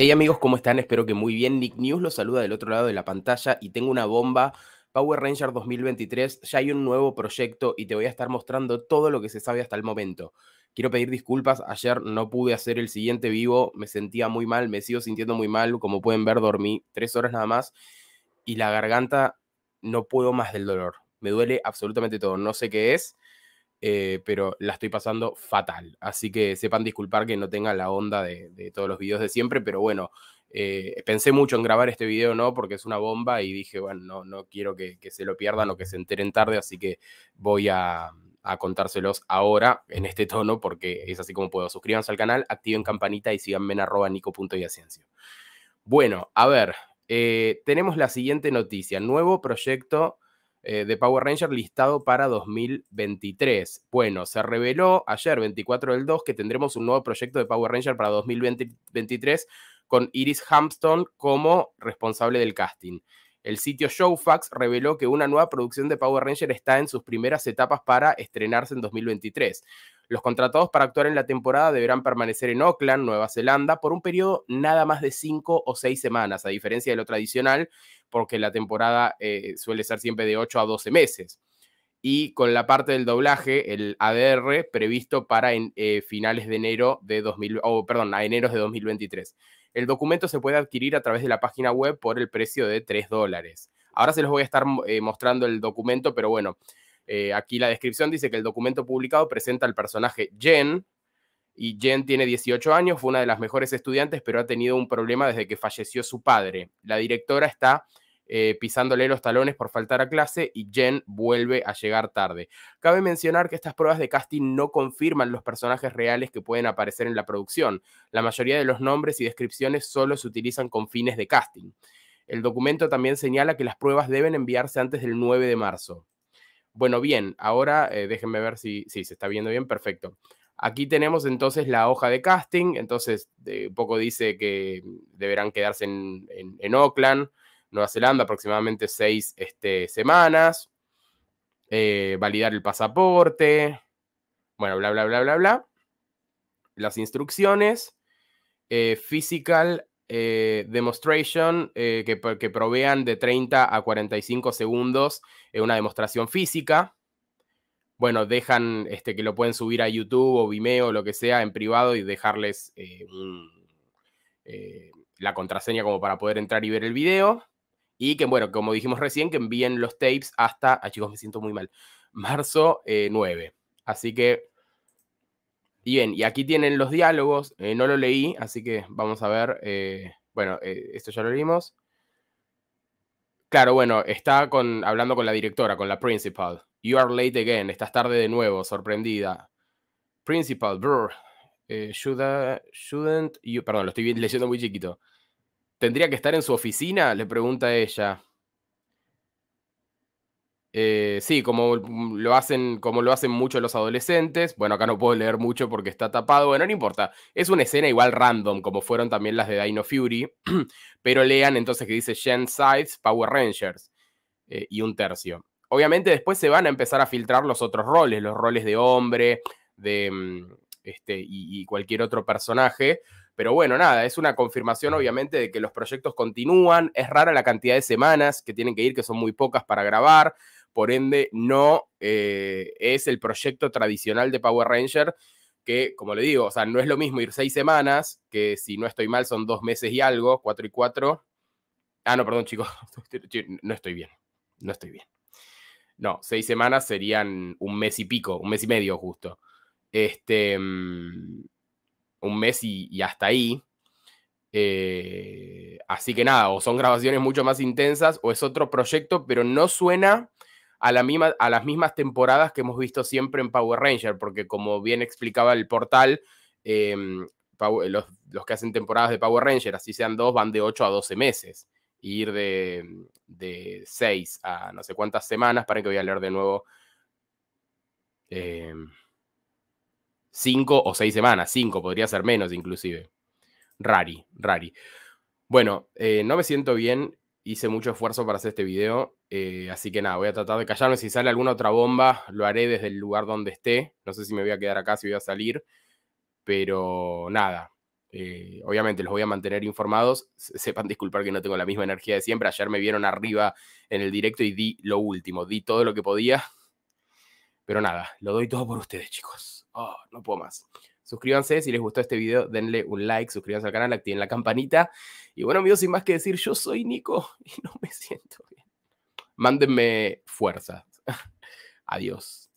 Hey amigos, ¿cómo están? Espero que muy bien. Nick News los saluda del otro lado de la pantalla y tengo una bomba. Power Rangers 2023, ya hay un nuevo proyecto y te voy a estar mostrando todo lo que se sabe hasta el momento. Quiero pedir disculpas, ayer no pude hacer el siguiente vivo, me sentía muy mal, me sigo sintiendo muy mal. Como pueden ver, dormí 3 horas nada más y la garganta no puedo más del dolor. Me duele absolutamente todo, no sé qué es, pero la estoy pasando fatal. Así que sepan disculpar que no tenga la onda de todos los videos de siempre, pero bueno, pensé mucho en grabar este video, ¿no? Porque es una bomba y dije, bueno, no quiero que se lo pierdan o que se enteren tarde, así que voy a contárselos ahora en este tono porque es así como puedo. Suscríbanse al canal, activen campanita y síganme en @nico.iaciancio. Bueno, a ver, tenemos la siguiente noticia. Nuevo proyecto de Power Ranger listado para 2023. Bueno, se reveló ayer, 24/2, que tendremos un nuevo proyecto de Power Ranger para 2023 con Iris Hampstone como responsable del casting. El sitio Showfax reveló que una nueva producción de Power Ranger está en sus primeras etapas para estrenarse en 2023. Los contratados para actuar en la temporada deberán permanecer en Auckland, Nueva Zelanda, por un periodo nada más de 5 o 6 semanas, a diferencia de lo tradicional, porque la temporada suele ser siempre de 8 a 12 meses. Y con la parte del doblaje, el ADR, previsto para finales de enero de 2000, a enero de 2023. El documento se puede adquirir a través de la página web por el precio de $3. Ahora se los voy a estar mostrando el documento, pero bueno, aquí la descripción dice que el documento publicado presenta al personaje Jen, y Jen tiene 18 años, fue una de las mejores estudiantes, pero ha tenido un problema desde que falleció su padre. La directora está pisándole los talones por faltar a clase y Jen vuelve a llegar tarde. Cabe mencionar que estas pruebas de casting no confirman los personajes reales que pueden aparecer en la producción. La mayoría de los nombres y descripciones solo se utilizan con fines de casting. El documento también señala que las pruebas deben enviarse antes del 9 de marzo. Bueno, bien, ahora déjenme ver si se está viendo bien, perfecto. Aquí tenemos entonces la hoja de casting, entonces un poco dice que deberán quedarse en Auckland, Nueva Zelanda, aproximadamente 6 semanas, validar el pasaporte, bueno, bla, bla, bla, bla, bla, las instrucciones, physical demonstration, que provean de 30 a 45 segundos una demostración física. Bueno, dejan que lo pueden subir a YouTube o Vimeo, lo que sea, en privado y dejarles la contraseña como para poder entrar y ver el video. Y que, bueno, como dijimos recién, que envíen los tapes hasta, chicos, me siento muy mal, marzo 9. Así que, bien, y aquí tienen los diálogos, no lo leí, así que vamos a ver, bueno, esto ya lo leímos. Claro, bueno, está hablando con la directora, con la principal. You are late again, estás tarde de nuevo, sorprendida. Principal, brr, shouldn't you, perdón, lo estoy leyendo muy chiquito. ¿Tendría que estar en su oficina?, le pregunta ella. Sí, como lo hacen mucho los adolescentes. Bueno, acá no puedo leer mucho porque está tapado. Bueno, no importa. Es una escena igual random, como fueron también las de Dino Fury. Pero lean entonces que dice Jen Sides, Power Rangers. Y un tercio. Obviamente después se van a empezar a filtrar los otros roles. Los roles de hombre, y cualquier otro personaje. Pero bueno, nada, es una confirmación obviamente de que los proyectos continúan. Es rara la cantidad de semanas que tienen que ir, que son muy pocas para grabar. Por ende, no es el proyecto tradicional de Power Ranger que, como le digo, o sea, no es lo mismo ir 6 semanas, que si no estoy mal son 2 meses y algo, 4 y 4. Ah, no, perdón, chicos, no estoy bien. No, 6 semanas serían 1 mes y pico, 1 mes y medio justo. Un mes y hasta ahí, así que nada, o son grabaciones mucho más intensas o es otro proyecto, pero no suena a las mismas temporadas que hemos visto siempre en Power Ranger, porque como bien explicaba el portal, los que hacen temporadas de Power Ranger, así sean 2, van de 8 a 12 meses, y ir de 6 a no sé cuántas semanas, para que voy a leer de nuevo, 5 o 6 semanas, 5, podría ser menos inclusive. Rari. Bueno, no me siento bien, hice mucho esfuerzo para hacer este video, así que nada, voy a tratar de callarme. Si sale alguna otra bomba, lo haré desde el lugar donde esté. No sé si me voy a quedar acá, si voy a salir, pero nada. Obviamente los voy a mantener informados. Sepan disculpar que no tengo la misma energía de siempre. Ayer me vieron arriba en el directo y di lo último, di todo lo que podía. Pero nada, lo doy todo por ustedes, chicos. Oh, no puedo más. Suscríbanse, si les gustó este video, denle un like, suscríbanse al canal, activen la campanita. Y bueno, amigos, sin más que decir, yo soy Nico y no me siento bien. Mándenme fuerza. Adiós.